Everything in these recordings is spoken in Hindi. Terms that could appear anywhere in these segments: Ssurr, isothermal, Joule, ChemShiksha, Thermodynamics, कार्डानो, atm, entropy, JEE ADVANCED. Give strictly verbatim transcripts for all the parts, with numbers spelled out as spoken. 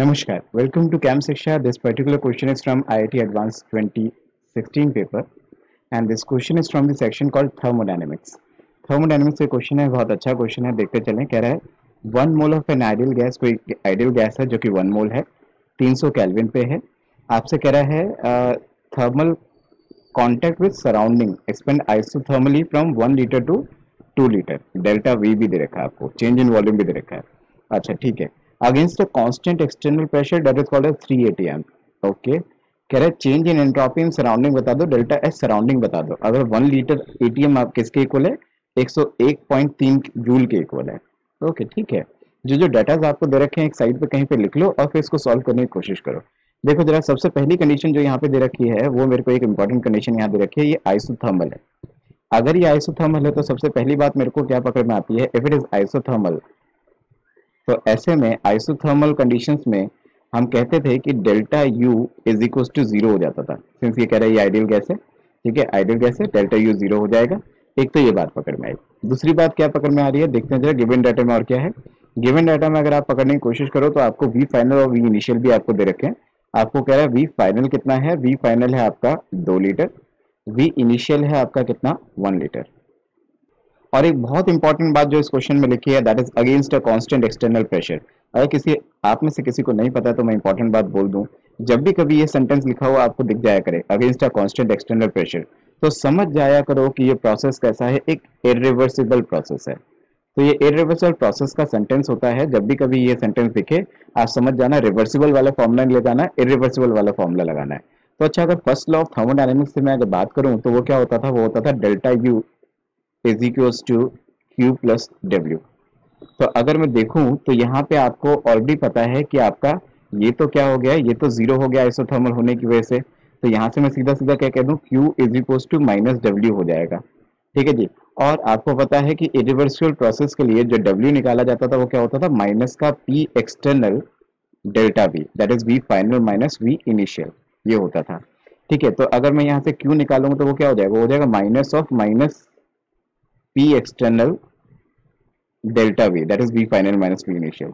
Namaskar. Welcome to ChemShiksha. This particular question is from I I T Advance twenty sixteen paper, and this question is from the section called Thermodynamics. Thermodynamics का question है, बहुत अच्छा question है. देखते चलें. कह रहा है one mole of an ideal gas, कोई आइडियल गैस है जो कि वन मोल है, तीन सौ केल्विन पे है. आपसे कह रहा है thermal contact with surrounding expand isothermally from one litre to two litre. Delta V भी दे रखा है आपको, चेंज इन वॉल्यूम भी दे रखा है. अच्छा ठीक है. Against a constant external pressure that is called as three A T M. Okay. कह रहे change in entropy in surrounding बता दो, डेल्टा एस सराउंडिंग बता दो. अगर वन लीटर एटीएम आप किसके इक्वल है, एक सौ एक पॉइंट तीन जूल के इक्वल है. ओके ठीक है. जो जो डाटाज आपको दे रखे हैं एक साइड पे कहीं पे लिख लो और फिर इसको सॉल्व करने की कोशिश करो. देखो जरा, सबसे पहली कंडीशन जो यहाँ पे दे रखी है वो मेरे को एक इंपॉर्टेंट कंडीशन यहाँ दे रखी है, ये आइसोथर्मल है. अगर ये आइसोथर्मल है तो सबसे पहली बात मेरे को क्या पकड़ में आती है, इफ इट इज आइसोथर्मल. तो ऐसे में आइसोथर्मल कंडीशंस में हम कहते थे कि delta U is equal to zero हो जाता था. सिंस ये कह रहा है ये आइडियल गैस है, ठीक है, आइडियल गैस है, डेल्टा यू जीरो हो जाएगा. एक तो ये बात पकड़ में आई. दूसरी बात क्या पकड़ में आ रही है, देखते हैं जरा गिवन डाटा में और क्या है. गिवन डाटा में अगर आप पकड़ने की कोशिश करो तो आपको वी फाइनल और वी इनिशियल भी आपको दे रखे हैं. आपको कह रहा है वी फाइनल कितना है, वी फाइनल है आपका दो लीटर, वी इनिशियल है आपका कितना, वन लीटर. और एक बहुत इंपॉर्टेंट बात जो इस क्वेश्चन में लिखी है, that is against a constant external pressure. अगर किसी आप में से किसी को नहीं पता तो मैं इंपॉर्टेंट बात बोल दूं, जब भी कभी ये सेंटेंस लिखा हुआ आपको दिख जाया करे against a constant external pressure, तो समझ जाया करो कि ये प्रोसेस कैसा है, एक इरिवर्सिबल प्रोसेस है. तो ये इरिवर्सिबल प्रोसेस का सेंटेंस होता है. जब भी कभी ये सेंटेंस दिखे आप समझ जाना, रिवर्सिबल वाला फॉर्मूला ले जाना, इरिवर्सिबल वाला फॉर्मूला लगाना है. तो अच्छा, अगर फर्स्ट लॉ ऑफ थर्मोडायनेमिक्स से मैं अगर बात करूँ तो वो क्या होता था, वो होता था delta U is equals to Q plus W. तो अगर मैं देखूं तो यहाँ पे आपको ऑलरेडी पता है कि आपका ये तो क्या हो गया, ये तो जीरो हो गया आइसोथर्मल होने की वजह से. तो यहाँ से मैं सीधा सीधा क्या कह दूं, Q is equals to minus W हो जाएगा. ठीक है जी. और आपको पता है कि इरिवर्सिबल प्रोसेस के लिए जो डब्ल्यू निकाला जाता था वो क्या होता था, माइनस का P external delta V, that is V final minus V initial, ये होता था. ठीक है. तो अगर मैं यहाँ से क्यू निकालूंगा तो वो क्या हो जाएगा, हो जाएगा minus of minus P external delta V, that is V final minus V initial.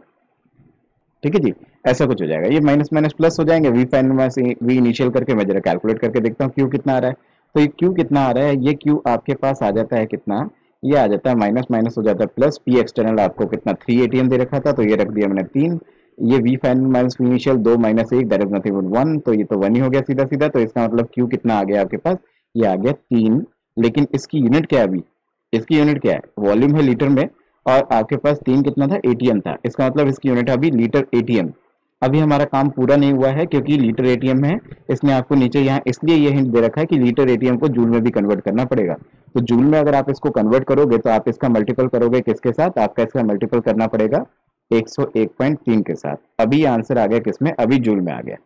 ठीक है जी. ऐसा कुछ हो जाएगा, ये माइनस माइनस प्लस हो जाएंगे. V final minus V initial करके मैं जरा कैलकुलेट करके देखता हूँ Q कितना आ रहा है. तो ये Q कितना आ रहा है, ये Q आपके पास आ जाता है कितना, ये आ जाता है माइनस माइनस हो जाता है प्लस. P एक्सटर्नल आपको कितना थ्री ए टी एम दे रखा था तो ये रख दिया मैंने तीन. ये V final minus V initial दो माइनस एक, that is nothing but one. तो ये तो वन ही हो गया सीधा सीधा. तो इसका मतलब Q कितना आ गया आपके पास, ये आ गया तीन. लेकिन इसकी यूनिट क्या है अभी, इसकी यूनिट क्या है, वॉल्यूम है लीटर में, और आपके पास तीन कितना था, एटीएम था. इसका मतलब इसकी यूनिट है अभी लीटर एटीएम. अभी हमारा काम पूरा नहीं हुआ है क्योंकि लीटर एटीएम है. इसने आपको नीचे यहाँ इसलिए ये हिंट दे रखा है कि लीटर एटीएम को जूल में भी कन्वर्ट करना पड़ेगा. तो जूल में अगर आप इसको कन्वर्ट करोगे तो आप इसका मल्टीपल करोगे किसके साथ, आपका इसका मल्टीपल करना पड़ेगा एक सौ एक पॉइंट तीन के साथ. अभी आंसर आ गया किसमें, अभी जूल में आ गया.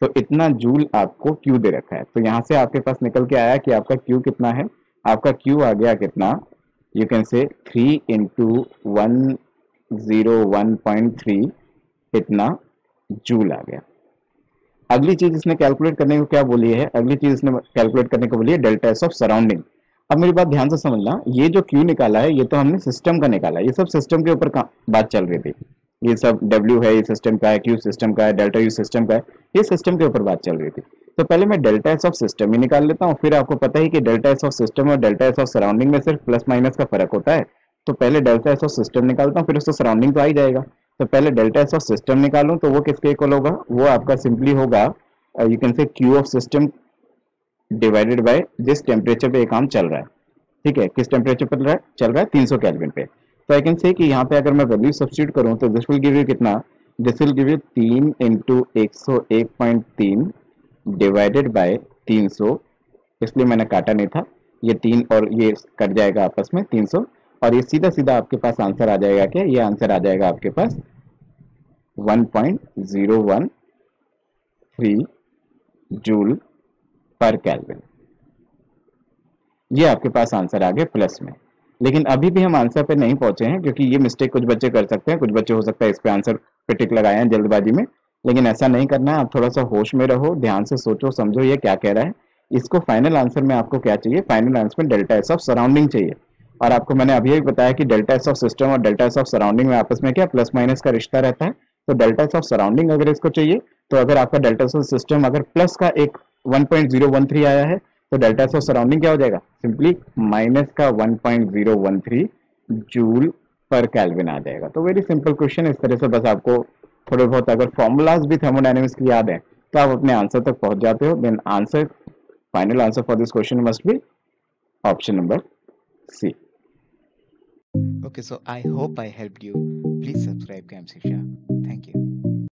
तो इतना जूल आपको क्यू दे रखा है. तो यहाँ से आपके पास निकल के आया कि आपका क्यू कितना है, आपका Q आ गया कितना, you can say three into one zero one point three इतना जूल आ गया. अगली चीज इसने कैलकुलेट करने को क्या बोली है, अगली चीज इसने कैलकुलेट करने को बोली है डेल्टा एस ऑफ सराउंडिंग. अब मेरी बात ध्यान से समझना, ये जो Q निकाला है ये तो हमने सिस्टम का निकाला है, ये सब सिस्टम के ऊपर बात चल रही थी. ये सब W है, ये सिस्टम का है, Q सिस्टम का है, डेल्टा यू सिस्टम का है, ये सिस्टम के ऊपर बात चल रही थी. तो पहले मैं डेल्टा एस ऑफ सिस्टम ही निकाल लेता हूँ. फिर आपको पता ही कि डेल्टा एस ऑफ सिस्टम और डेल्टा एस ऑफ सराउंडिंग में सिर्फ प्लस माइनस का फर्क होता है. तो पहले डेल्टा एस ऑफ सिस्टम निकालता हूँ, फिर उससे सराउंडिंग तो आ ही जाएगा. तो पहले डेल्टा एस ऑफ सिस्टम निकालूँ तो वो किसके इक्वल होगा, वो आपका सिंपली होगा you can say Q of system divided by जिस टेम्परेचर पे ये काम चल रहा है. ठीक है, किस टेम्परेचर पर चल रहा है, तीन सौ केल्विन पे. तो आई कैन से कि यहाँ पे अगर मैं वैल्यू सब्स्टिट्यूट करूँ तो दिस विल गिव यू कितना, दिस विल गिव यू तीन इंटू एक सौ एक पॉइंट तीन डिवाइडेड बाय तीन सौ. इसलिए मैंने काटा नहीं था, ये तीन और ये कट जाएगा आपस में तीन सौ, और ये सीधा सीधा आपके पास आंसर आ जाएगा. क्या ये आंसर आ जाएगा आपके पास one point zero one three joule per kelvin. ये आपके पास आंसर आ गया प्लस में. लेकिन अभी भी हम आंसर पे नहीं पहुंचे हैं क्योंकि ये मिस्टेक कुछ बच्चे कर सकते हैं, कुछ बच्चे हो सकता है इस पे आंसर पे टिक लगाए हैं जल्दबाजी में. लेकिन ऐसा नहीं करना है, आप थोड़ा सा होश में रहो, ध्यान से सोचो समझो ये क्या कह रहा है. इसको फाइनल आंसर में आपको क्या चाहिए, फाइनल आंसर में डेल्टा एस ऑफ सराउंडिंग चाहिए. और आपको मैंने अभी भी बताया कि डेल्टा एस ऑफ सिस्टम और डेल्टा एस ऑफ सराउंडिंग में आपस में क्या प्लस माइनस का रिश्ता रहता है. तो डेल्टास ऑफ सराउंडिंग अगर इसको चाहिए तो अगर आपका डेल्टास ऑफ सिस्टम अगर प्लस का एक one point zero one three आया है तो डेल्टास ऑफ सराउंडिंग क्या हो जाएगा, सिंपली माइनस का one point zero one three joule per kelvin आ जाएगा। तो वेरी सिंपल क्वेश्चन। इस तरह से बस आपको थोड़े बहुत अगर फॉर्मूलाज भी थर्मोडायनेमिक्स की याद है तो आप अपने आंसर तक पहुंच जाते हो। Then answer, final answer for this question must be option number C. Okay, so I hope I helped you. Please subscribe Camp Shiksha. Thank you.